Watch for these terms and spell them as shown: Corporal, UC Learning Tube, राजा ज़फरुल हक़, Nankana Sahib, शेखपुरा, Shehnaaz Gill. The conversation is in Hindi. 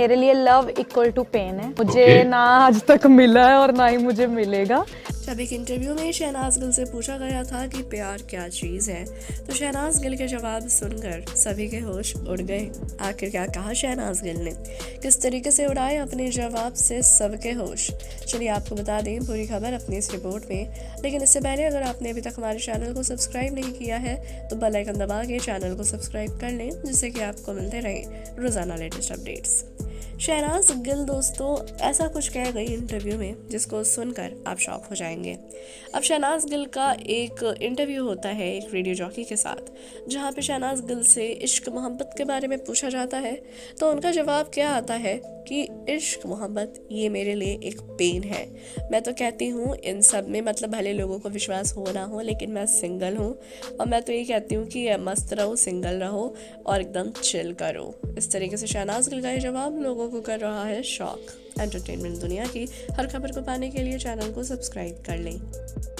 मेरे लिए लव इक्वल टू पेन है। मुझे ना आज तक मिला है और ना ही मुझे मिलेगा। जब एक इंटरव्यू में शहनाज गिल से पूछा गया था कि प्यार क्या चीज़ है, तो शहनाज गिल के जवाब सुनकर सभी के होश उड़ गए। आखिर क्या कहा शहनाज गिल ने, किस तरीके से उड़ाए अपने जवाब से सबके होश, चलिए आपको बता दें पूरी खबर अपनी इस रिपोर्ट में। लेकिन इससे पहले अगर आपने अभी तक हमारे चैनल को सब्सक्राइब नहीं किया है तो बेल आइकन दबा के चैनल को सब्सक्राइब कर लें, जिससे कि आपको मिलते रहें रोज़ाना लेटेस्ट अपडेट्स। शहनाज गिल दोस्तों ऐसा कुछ कह गई इंटरव्यू में जिसको सुनकर आप शॉक हो जाएंगे। अब शहनाज गिल का एक इंटरव्यू होता है एक रेडियो जॉकी के साथ, जहां पे शहनाज गिल से इश्क मोहब्बत के बारे में पूछा जाता है, तो उनका जवाब क्या आता है कि इश्क मोहब्बत ये मेरे लिए एक पेन है। मैं तो कहती हूँ इन सब में, मतलब भले लोगों को विश्वास हो ना हो, लेकिन मैं सिंगल हूँ और मैं तो ये कहती हूँ कि मस्त रहो, सिंगल रहो और एकदम चिल करो। इस तरीके से शहनाज गिल का ये जवाब लोगों को कर रहा है शौक। एंटरटेनमेंट दुनिया की हर खबर को पाने के लिए चैनल को सब्सक्राइब कर लें।